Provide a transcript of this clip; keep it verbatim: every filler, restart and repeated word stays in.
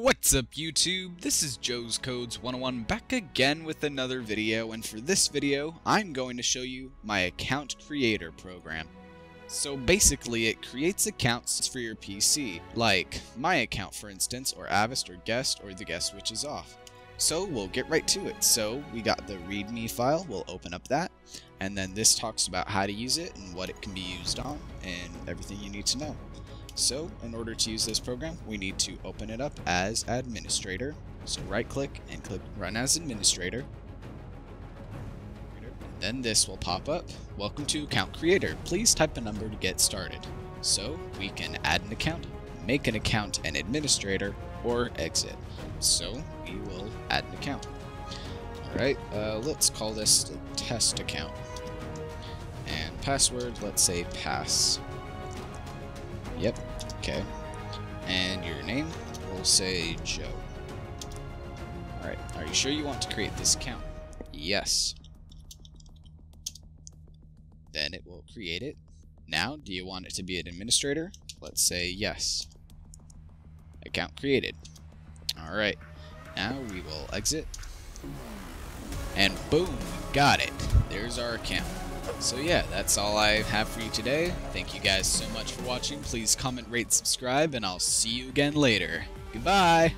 What's up YouTube, this is Joe's Codes one oh one back again with another video, and for this video I'm going to show you my account creator program. So basically it creates accounts for your P C, like my account for instance, or Avast, or guest, or the guest switch is off. So we'll get right to it. So we got the readme file, we'll open up that, and then this talks about how to use it and what it can be used on and everything you need to know. So in order to use this program, we need to open it up as administrator. So right click and click run as administrator. Then this will pop up. Welcome to account creator. Please type a number to get started. So we can add an account, make an account an administrator, or exit. So we will add an account. Alright, uh, let's call this a test account. And password, let's say pass. Yep, okay. And your name, we'll say Joe. Alright, are you sure you want to create this account? Yes. Then it will create it. Now, do you want it to be an administrator? Let's say yes. Account created. Alright, now we will exit. And boom, we got it. There's our account. So yeah, that's all I have for you today. Thank you guys so much for watching. Please comment, rate, subscribe, and I'll see you again later. Goodbye!